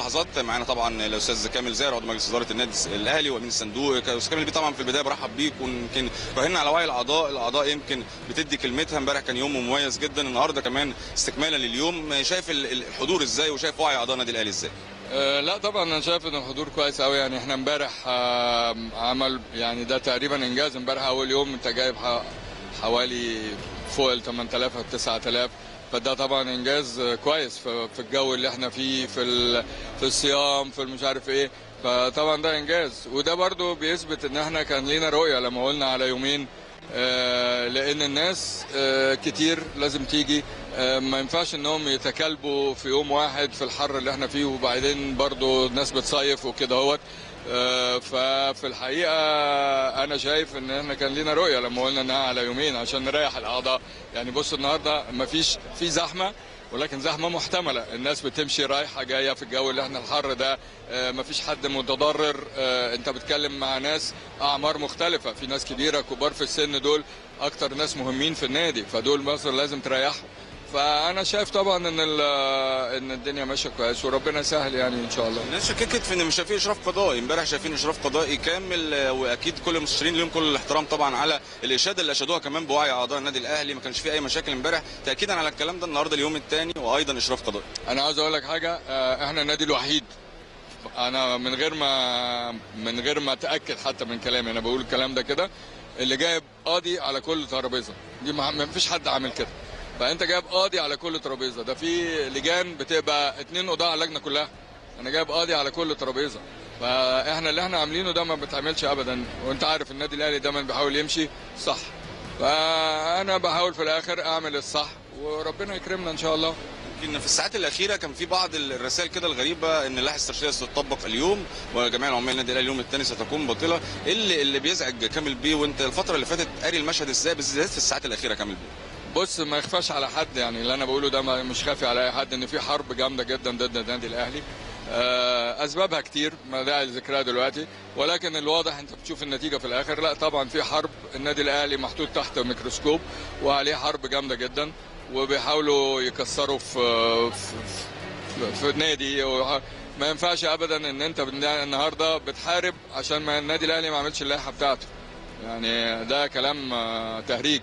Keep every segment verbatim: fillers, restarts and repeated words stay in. لحظات معانا طبعا الاستاذ كامل زهر عضو مجلس اداره النادي الاهلي وامين الصندوق. استاذ كامل طبعا في البدايه برحب بيك، ويمكن راهنا على وعي الاعضاء، الاعضاء يمكن بتدي كلمتها. امبارح كان يوم مميز جدا، النهارده كمان استكمالا لليوم، شايف الحضور ازاي وشايف وعي اعضاء النادي الاهلي ازاي؟ أه لا طبعا انا شايف ان الحضور كويس قوي. يعني احنا امبارح أه عمل يعني ده تقريبا انجاز. امبارح اول يوم انت جايب حوالي فوق ال ثمانية آلاف او تسعة آلاف، فده طبعا انجاز كويس في الجو اللي احنا فيه، في في الصيام، في مش عارف ايه، فطبعا ده انجاز. وده برضو بيثبت ان احنا كان لينا رؤيه لما قلنا على يومين، لان الناس كتير لازم تيجي، ما ينفعش انهم يتكالبوا في يوم واحد في الحر اللي احنا فيه، وبعدين برضو الناس بتصيف وكده اهوت. ففي الحقيقه انا شايف ان احنا كان لينا رؤيه لما قلنا انها على يومين عشان نريح الاعضاء. يعني بص النهارده مفيش في زحمه، ولكن زحمه محتمله، الناس بتمشي رايحه جايه في الجو اللي احنا الحر ده، مفيش حد متضرر. انت بتكلم مع ناس اعمار مختلفه، في ناس كبيره كبار في السن، دول اكتر ناس مهمين في النادي، فدول مصر لازم تريحهم. فانا شايف طبعا ان ان الدنيا ماشيه كويس وربنا يسهل يعني ان شاء الله. الناس شككت في ان مش شايفين اشراف قضائي، امبارح شايفين اشراف قضائي كامل، واكيد كل المستشارين لهم كل الاحترام طبعا على الاشاده اللي اشادوها كمان بوعي اعضاء النادي الاهلي، ما كانش في اي مشاكل امبارح، تاكيدا على الكلام ده. النهارده اليوم الثاني وايضا اشراف قضائي. انا عاوز اقول لك حاجه، احنا النادي الوحيد، انا من غير ما من غير ما اتاكد حتى من كلامي، انا بقول الكلام ده كده، اللي جايب قاضي على كل ترابيزه، دي ما فيش حد عامل كده. فانت جايب قاضي على كل ترابيزه، ده في لجان بتبقى اتنين قضاة على اللجنه كلها، انا جايب قاضي على كل ترابيزه. فاحنا اللي احنا عاملينه ده ما بتعملش ابدا، وانت عارف النادي الاهلي دايما بيحاول يمشي صح، فانا بحاول في الاخر اعمل الصح وربنا يكرمنا ان شاء الله. يمكن في الساعات الاخيره كان في بعض الرسائل كده الغريبه ان اللائحه الاستراتيجيه ستطبق اليوم وجميع العمال النادي الاهلي اليوم الثاني ستكون باطله. ايه اللي اللي بيزعج كامل بيه، وانت الفتره اللي فاتت قاري المشهد ازاي بالذات في الساعات الاخيره كامل بيه؟ بص ما يخفاش على حد، يعني اللي انا بقوله ده مش خافي على اي حد، ان في حرب جامده جدا ضد النادي الاهلي، اسبابها كتير ما داعي لذكرها دلوقتي، ولكن الواضح انت بتشوف النتيجه في الاخر. لا طبعا في حرب، النادي الاهلي محطوط تحت ميكروسكوب وعليه حرب جامده جدا، وبيحاولوا يكسروا في في, في النادي. ما ينفعش ابدا ان انت النهارده بتحارب عشان ما النادي الاهلي ما عملش اللائحه بتاعته، يعني ده كلام تهريج.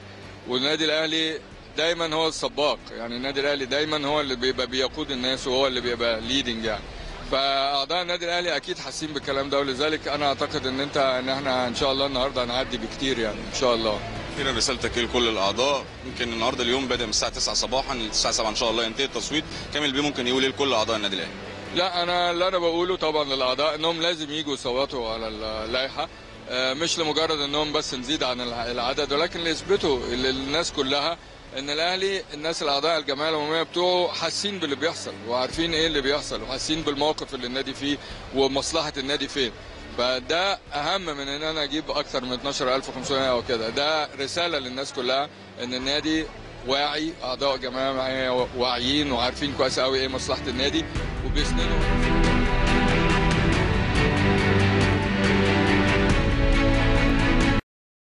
والنادي الاهلي دايما هو السباق، يعني النادي الاهلي دايما هو اللي بيبقى بيقود الناس وهو اللي بيبقى ليدنج يعني. فاعضاء النادي الاهلي اكيد حاسين بالكلام ده، ولذلك انا اعتقد ان انت ان احنا ان شاء الله النهارده هنعدي بكتير يعني ان شاء الله. هنا رسالتك لكل الاعضاء، يمكن النهارده اليوم بدا من الساعه تسعة صباحا للساعه سبعة ان شاء الله ينتهي التصويت. كامل بيه ممكن يقول ايه لكل اعضاء النادي الاهلي؟ لا انا اللي انا بقوله طبعا للاعضاء انهم لازم يجوا يصوتوا على اللائحه، مش لمجرد انهم بس نزيد عن العدد، ولكن ليثبتوا للناس كلها ان الاهلي الناس الاعضاء الجمعيه العموميه بتوعه حاسين باللي بيحصل وعارفين ايه اللي بيحصل وحاسين بالموقف اللي النادي فيه ومصلحه النادي فين. فده اهم من ان انا اجيب اكثر من اتناشر ألف وخمسمية او كده، ده رساله للناس كلها ان النادي واعي، اعضاء جمعيه واعيين وعارفين كويس قوي ايه مصلحه النادي وبيسندوا.